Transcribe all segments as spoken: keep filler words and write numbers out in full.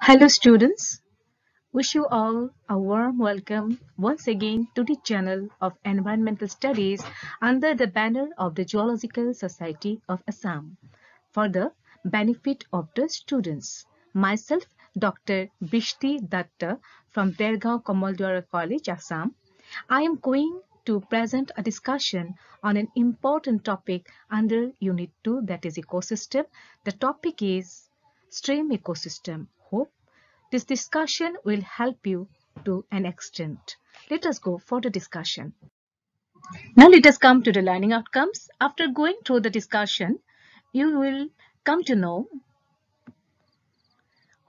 Hello students, wish you all a warm welcome once again to the channel of Environmental Studies under the banner of the Geological Society of Assam. For the benefit of the students, myself Doctor Bristi Dutta from Dergaon Kamal Dowerah College, Assam, I am going to present a discussion on an important topic under Unit two, that is ecosystem. The topic is stream ecosystem. Hope this discussion will help you to an extent. Let us go for the discussion. Now let us come to the learning outcomes. After going through the discussion, you will come to know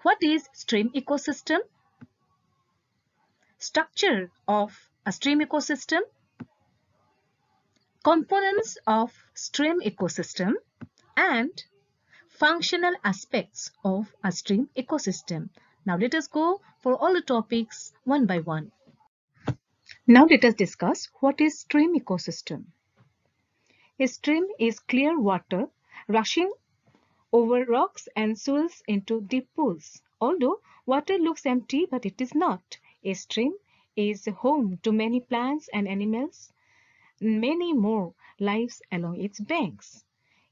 what is stream ecosystem, structure of a stream ecosystem, components of stream ecosystem, and functional aspects of a stream ecosystem. Now let us go for all the topics one by one. Now let us discuss what is stream ecosystem. A stream is clear water rushing over rocks and soils into deep pools. Although water looks empty, but it is not. A stream is home to many plants and animals, many more lives along its banks.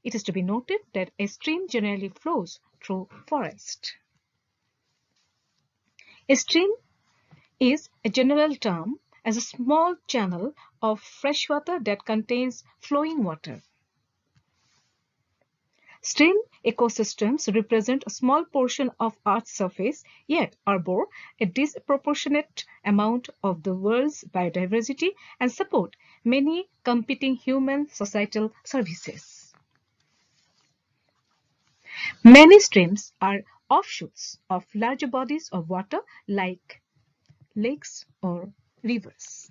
It is to be noted that a stream generally flows through forest. A stream is a general term as a small channel of fresh water that contains flowing water. Stream ecosystems represent a small portion of Earth's surface, yet arbor a disproportionate amount of the world's biodiversity and support many competing human societal services. Many streams are offshoots of larger bodies of water like lakes or rivers.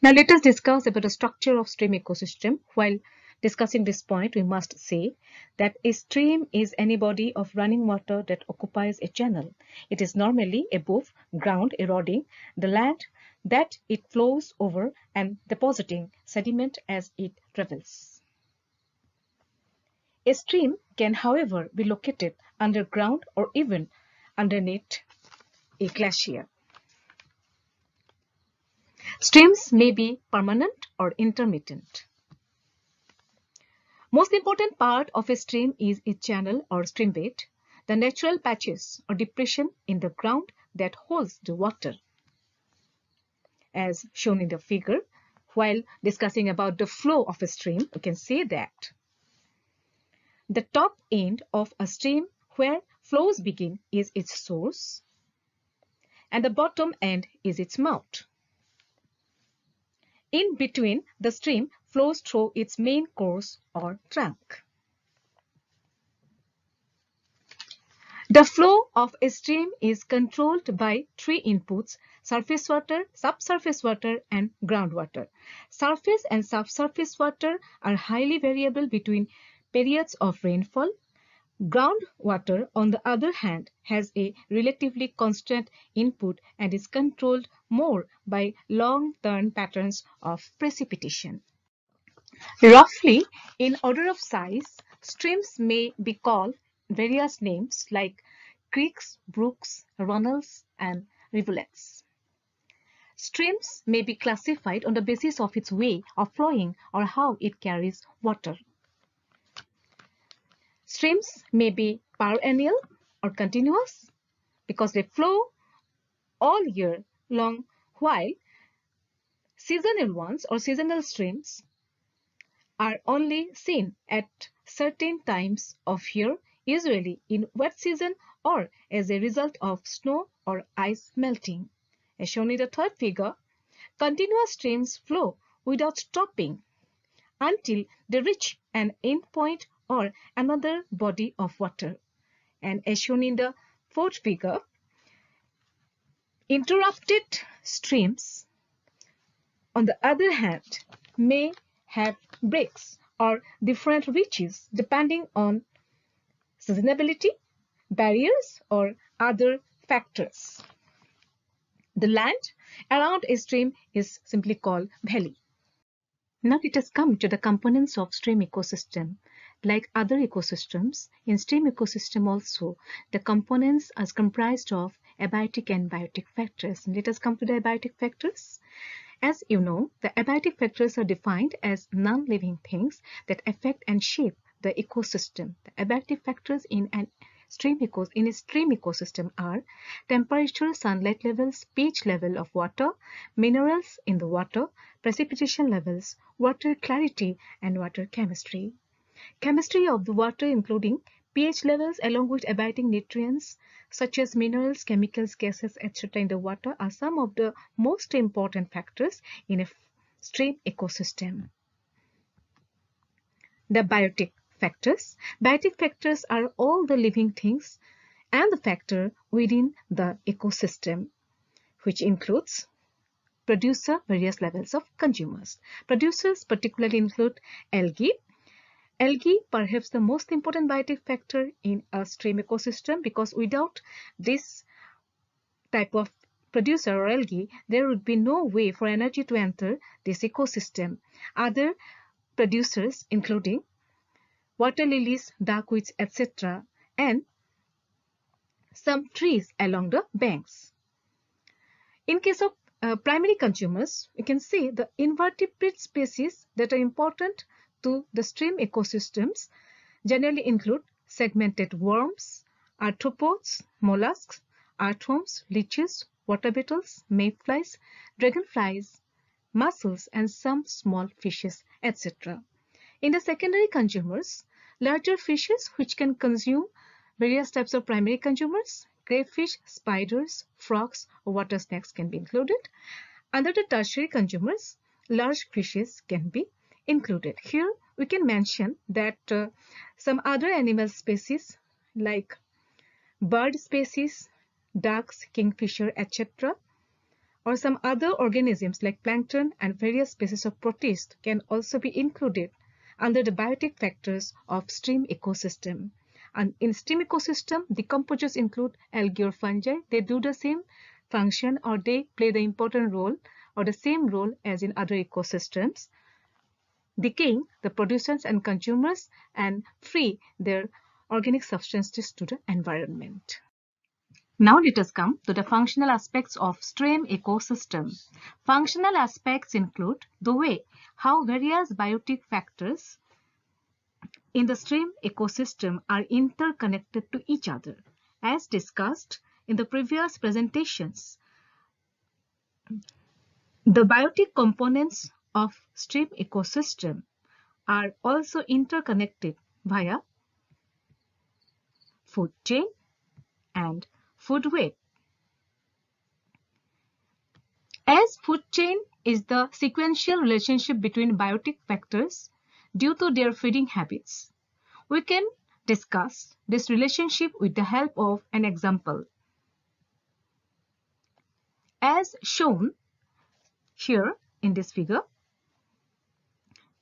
Now let us discuss about the structure of stream ecosystem. While discussing this point, we must say that a stream is any body of running water that occupies a channel. It is normally above ground, eroding the land that it flows over and depositing sediment as it travels. A stream can, however, be located underground or even underneath a glacier. Streams may be permanent or intermittent. Most important part of a stream is its channel or streambed, the natural patches or depression in the ground that holds the water. As shown in the figure, while discussing about the flow of a stream, you can see that the top end of a stream where flows begin is its source, and the bottom end is its mouth. In between, the stream flows through its main course or trunk. The flow of a stream is controlled by three inputs: surface water, subsurface water, and groundwater. Surface and subsurface water are highly variable between periods of rainfall. Groundwater, on the other hand, has a relatively constant input and is controlled more by long-term patterns of precipitation. Roughly, in order of size, streams may be called various names like creeks, brooks, runnels, and rivulets. Streams may be classified on the basis of its way of flowing or how it carries water. Streams may be perennial or continuous because they flow all year long, while seasonal ones or seasonal streams are only seen at certain times of year, usually in wet season or as a result of snow or ice melting. As shown in the third figure, continuous streams flow without stopping until they reach an end point or another body of water. And as shown in the fourth figure, interrupted streams, on the other hand, may have breaks or different reaches depending on seasonality, barriers, or other factors. The land around a stream is simply called valley. Now let us come to the components of stream ecosystem. Like other ecosystems, in stream ecosystem also, the components are comprised of abiotic and biotic factors. Let us come to the abiotic factors. As you know, the abiotic factors are defined as non-living things that affect and shape the ecosystem. The abiotic factors in an stream ecos in a stream ecosystem are temperature, sunlight levels, pH level of water, minerals in the water, precipitation levels, water clarity, and water chemistry. Chemistry of the water including pH levels along with abiotic nutrients such as minerals, chemicals, gases, et cetera in the water are some of the most important factors in a stream ecosystem. The biotic factors. Biotic factors are all the living things and the factor within the ecosystem, which includes producer, various levels of consumers. Producers particularly include algae. Algae, perhaps the most important biotic factor in a stream ecosystem, because without this type of producer or algae, there would be no way for energy to enter this ecosystem. Other producers, including water lilies, duckweeds, et cetera, and some trees along the banks. In case of uh, primary consumers, you can see the invertebrate species that are important to the stream ecosystems generally include segmented worms, arthropods, mollusks, earthworms, leeches, water beetles, mayflies, dragonflies, mussels, and some small fishes, et cetera. In the secondary consumers, larger fishes which can consume various types of primary consumers, crayfish, spiders, frogs, or water snakes can be included. Under the tertiary consumers, large fishes can be included. Here we can mention that uh, some other animal species like bird species, ducks, kingfisher, et cetera, or some other organisms like plankton and various species of protists can also be included under the biotic factors of stream ecosystem. And in stream ecosystem, the decomposers include algae or fungi. They do the same function, or they play the important role or the same role as in other ecosystems, decaying the producers and consumers and free their organic substances to the environment. Now let us come to the functional aspects of stream ecosystem. Functional aspects include the way how various biotic factors in the stream ecosystem are interconnected to each other. As discussed in the previous presentations, the biotic components of stream ecosystem are also interconnected via food chain and food web. As food chain is the sequential relationship between biotic factors due to their feeding habits, we can discuss this relationship with the help of an example. As shown here in this figure,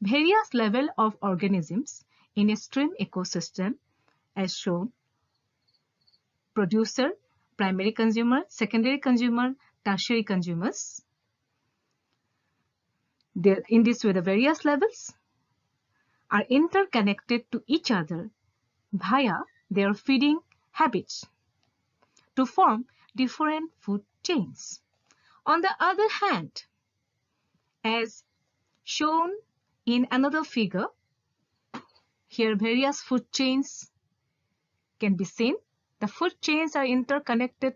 various levels of organisms in a stream ecosystem as shown: producer, primary consumer, secondary consumer, tertiary consumers. There, in this way, the various levels are interconnected to each other via their feeding habits to form different food chains. On the other hand, as shown in another figure, here various food chains can be seen. The food chains are interconnected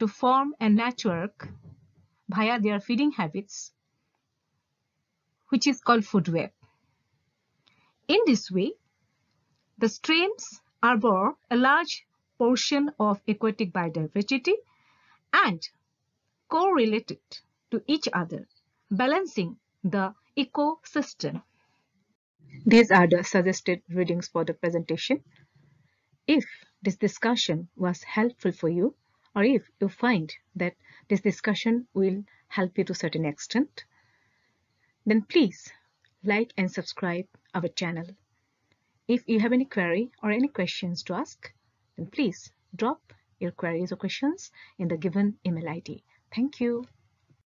to form a network via their feeding habits, which is called food web. In this way, the streams harbor a large portion of aquatic biodiversity and correlated to each other, balancing the ecosystem. These are the suggested readings for the presentation. If this discussion was helpful for you, or if you find that this discussion will help you to a certain extent, then please like and subscribe our channel. If you have any query or any questions to ask, then please drop your queries or questions in the given email I D. Thank you.